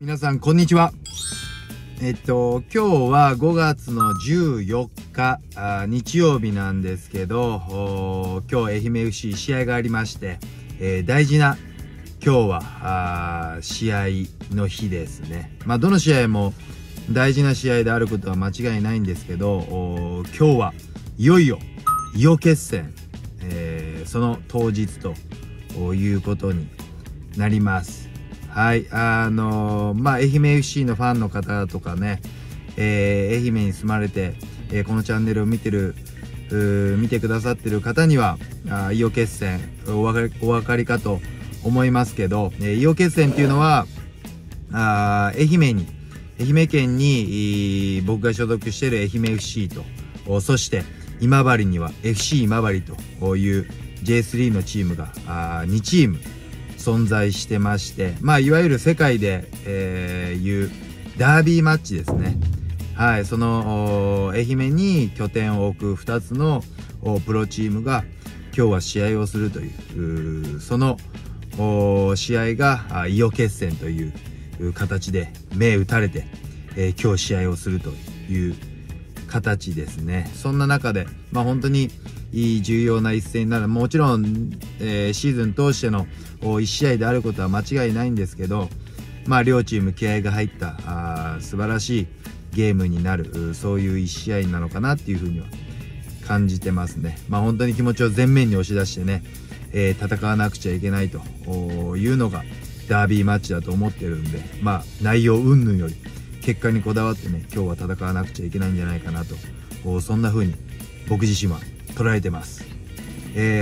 皆さん、こんにちは。今日は5月の14日、日曜日なんですけど、今日愛媛 FC 試合がありまして、大事な今日は試合の日ですね。まあ、どの試合も大事な試合であることは間違いないんですけど、今日はいよいよ伊予決戦、その当日ということになります。はい、まあ、愛媛 FC のファンの方とかね、愛媛に住まれて、このチャンネルを見てくださってる方には、伊予決戦お分かりかと思いますけど、伊予決戦っていうのは、愛媛県に僕が所属している愛媛 FC と、そして今治には FC 今治という J3 のチームが2チーム存在してまして、まあ、いわゆる世界で、いうダービーマッチですね。はい、その愛媛に拠点を置く2つのプロチームが今日は試合をするという、その試合が伊予決戦という形で銘打たれて、今日試合をするという形ですね。そんな中で、まあ、本当に重要な一戦になる。もちろん、シーズン通しての1試合であることは間違いないんですけど、まあ、両チーム気合が入った素晴らしいゲームになる、そういう1試合なのかなっていうふうには感じてますね。まあ、本当に気持ちを前面に押し出してね、戦わなくちゃいけないというのがダービーマッチだと思ってるんで、まあ、内容云々より結果にこだわってね、今日は戦わなくちゃいけないんじゃないかなと、そんな風に僕自身は捉えてます。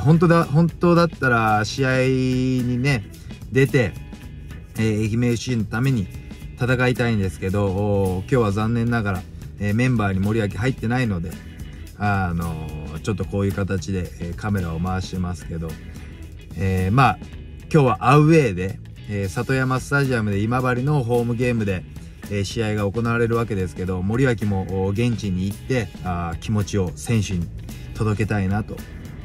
本当だったら試合にね出て、愛媛 FC のために戦いたいんですけど、今日は残念ながら、メンバーに森脇入ってないので、ちょっとこういう形で、カメラを回してますけど、まあ今日はアウェーで、里山スタジアムで今治のホームゲームで、試合が行われるわけですけど、森脇も現地に行って、気持ちを選手に届けたいなと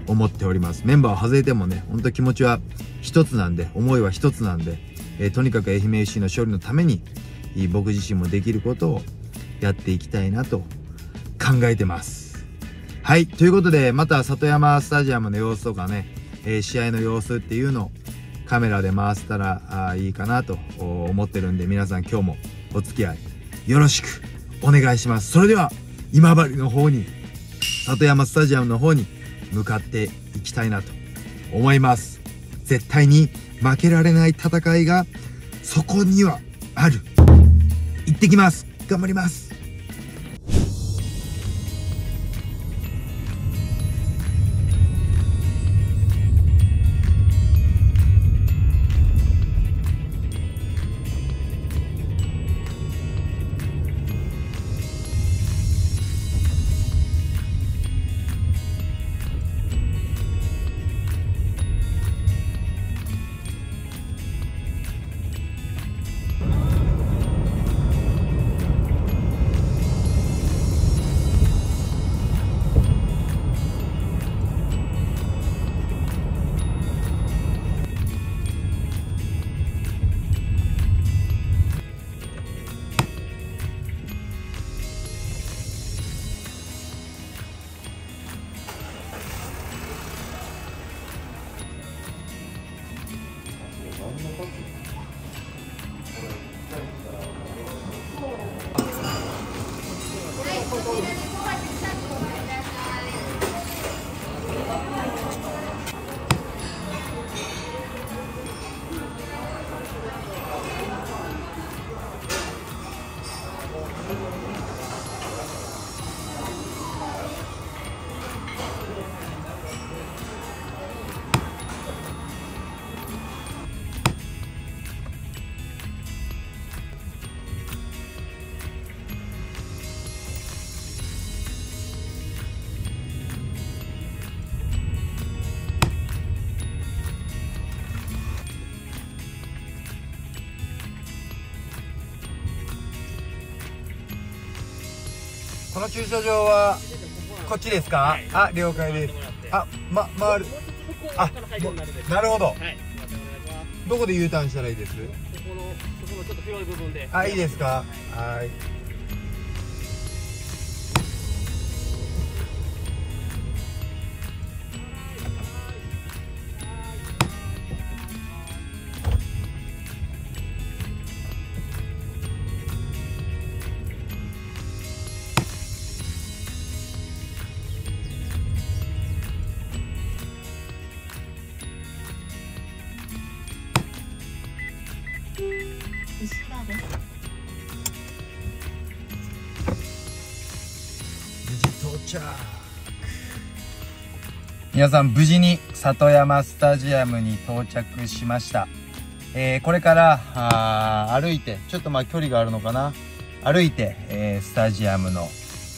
思っております。メンバーを外れてもね、本当気持ちは一つなんで、思いは一つなんで、とにかく愛媛 FC の勝利のために僕自身もできることをやっていきたいなと考えてます。はい、ということで、また里山スタジアムの様子とかね、試合の様子っていうのをカメラで回せたらいいかなと思ってるんで、皆さん今日もお付き合いよろしくお願いします。それでは今治の方に、里山スタジアムの方に向かっていきたいなと思います。絶対に負けられない戦いがそこにはある。行ってきます。頑張ります。この駐車場はこっちですか？はい、あ、了解です。あ、回る。あ、なるほど。はい、どこで U ターンしたらいいです？ここの部分のちょっと広い部分で。あ、いいですか。はい。皆さん無事に里山スタジアムに到着しました。これから歩いてちょっとまあ距離があるのかな、歩いて、スタジアムの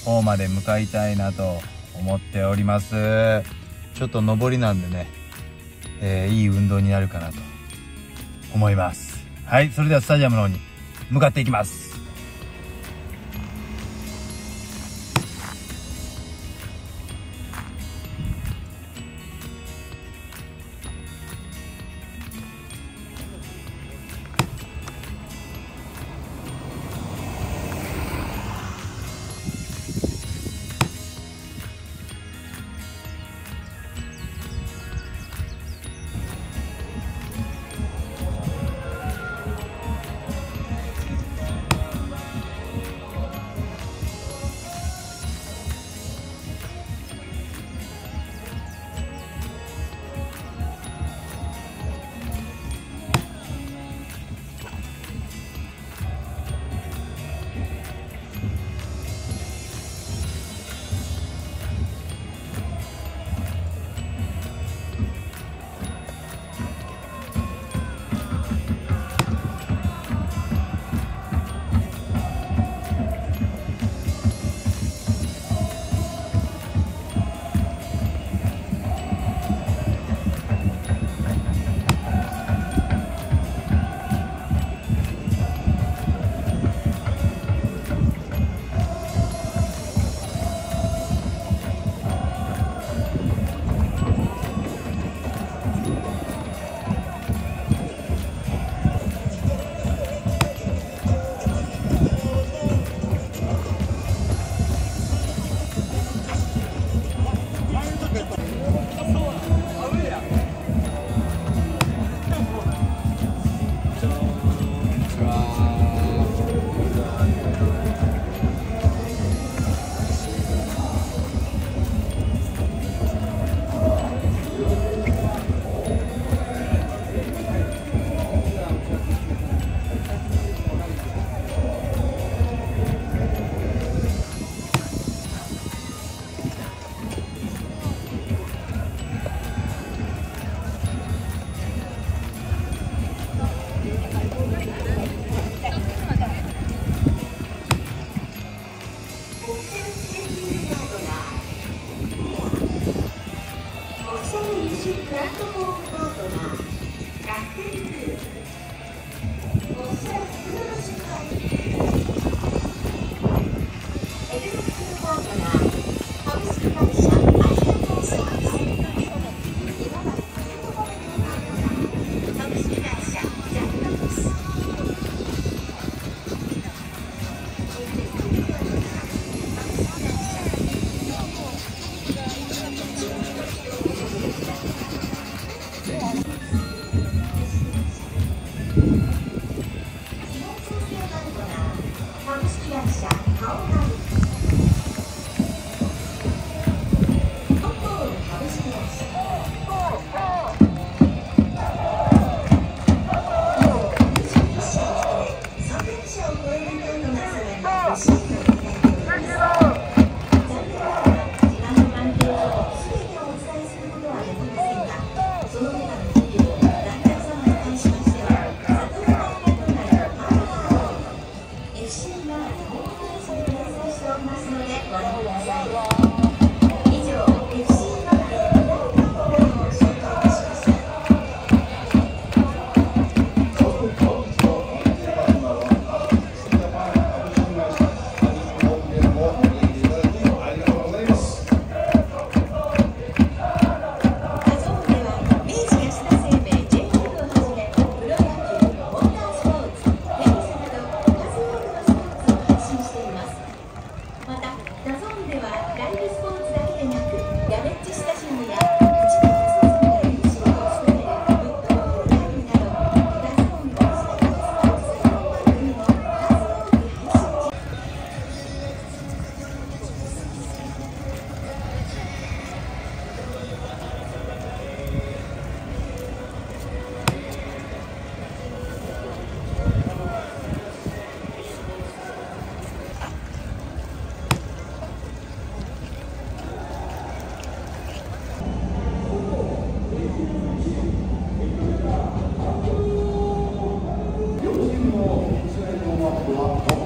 方まで向かいたいなと思っております。ちょっと上りなんでね、いい運動になるかなと思います。はい、それではスタジアムの方に向かっていきます。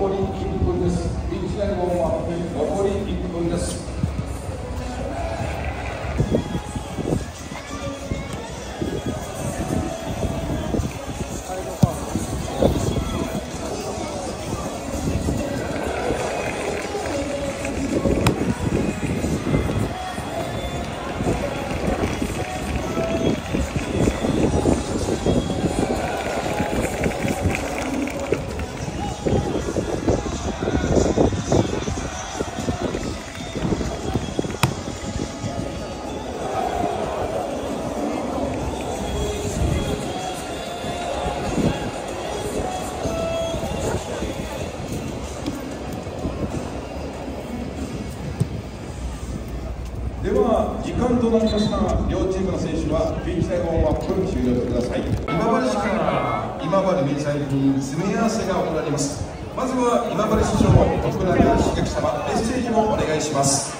残り1分です。1年後は残り1分です。では時間となりましたが、両チームの選手はピッチ内をマップ終了してください。今治市から今治迷彩に詰め合わせが行われます。まずは今治市長の徳永茂樹様、メッセージをお願いします。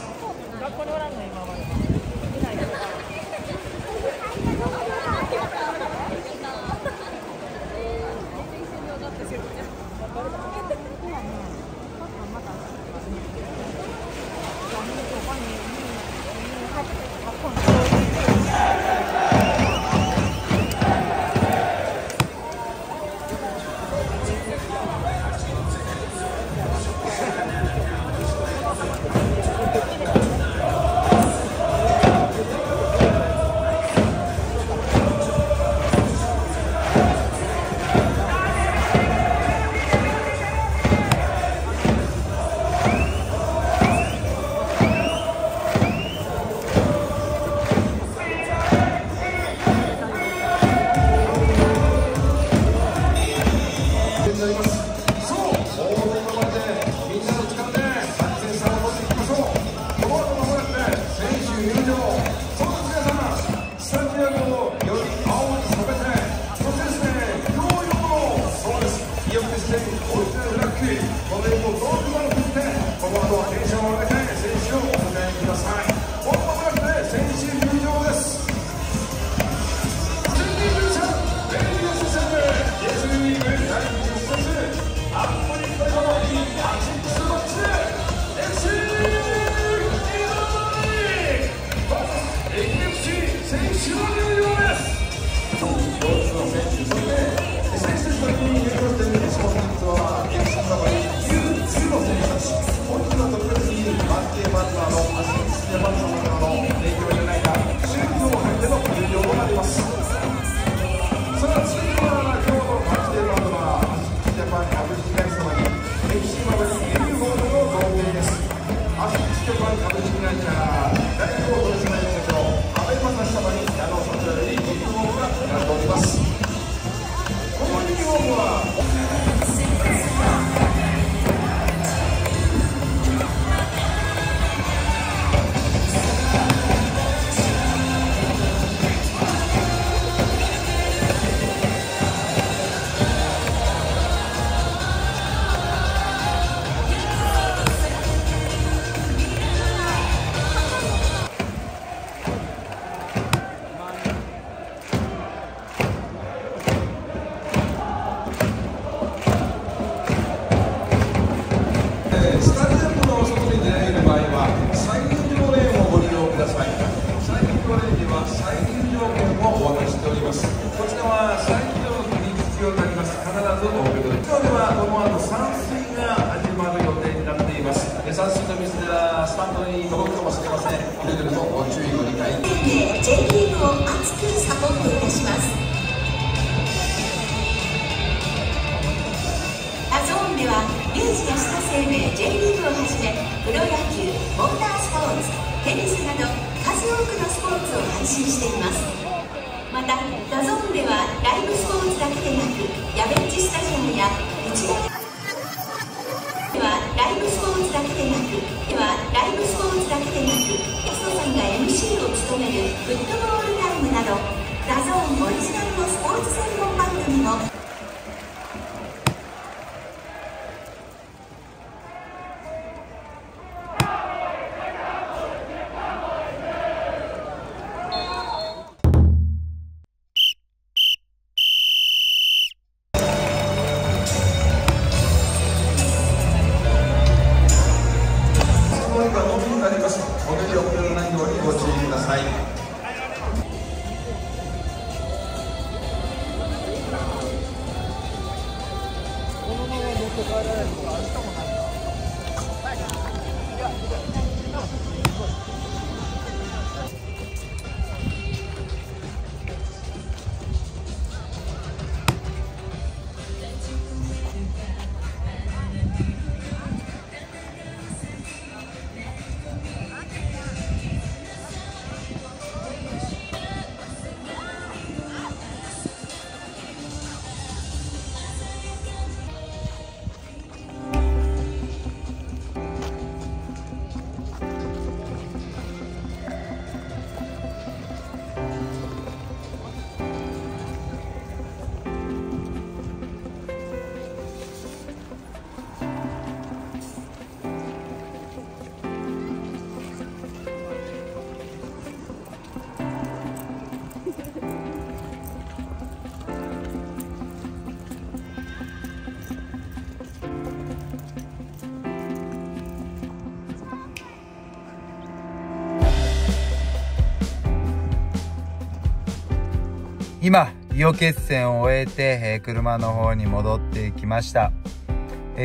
今、伊予決戦を終えて、車の方に戻ってきました。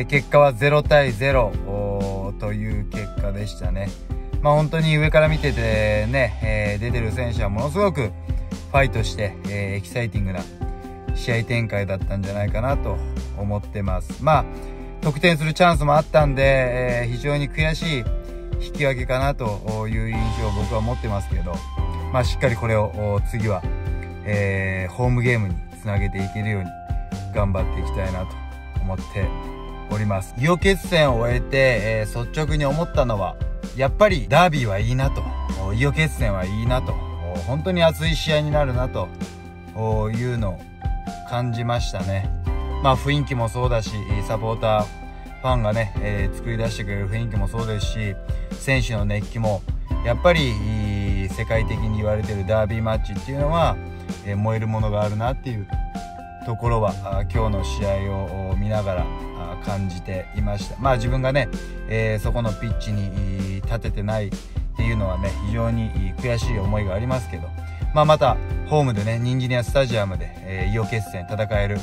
結果は0対0という結果でしたね。まあ本当に上から見ててね、出てる選手はものすごくファイトして、エキサイティングな試合展開だったんじゃないかなと思ってます。まあ、得点するチャンスもあったんで、非常に悔しい引き分けかなという印象を僕は持ってますけど、まあしっかりこれを次はホームゲームにつなげていけるように頑張っていきたいなと思っております。伊予決戦を終えて、率直に思ったのはやっぱりダービーはいいなと、伊予決戦はいいなと、本当に熱い試合になるなというのを感じましたね。まあ雰囲気もそうだし、サポーターファンがね、作り出してくれる雰囲気もそうですし、選手の熱気もやっぱり世界的に言われているダービーマッチっていうのは燃えるものがあるなっていうところは今日の試合を見ながら感じていました。まあ自分がね、そこのピッチに立ててないっていうのはね、非常に悔しい思いがありますけど、まあ、またホームでね、ニンジニアスタジアムで伊予決戦戦える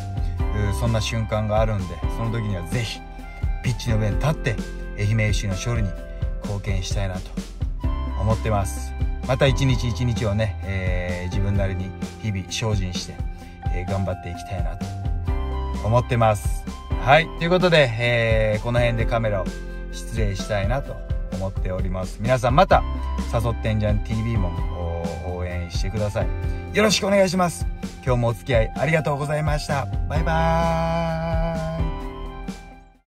そんな瞬間があるんで、その時にはぜひピッチの上に立って愛媛FCの勝利に貢献したいなと思ってます。また一日一日をね、自分なりに日々精進して、頑張っていきたいなと思ってます。はい。ということで、この辺でカメラを失礼したいなと思っております。皆さんまた、誘ってんじゃん TV も応援してください。よろしくお願いします。今日もお付き合いありがとうございました。バイバーイ。